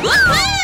Woohoo!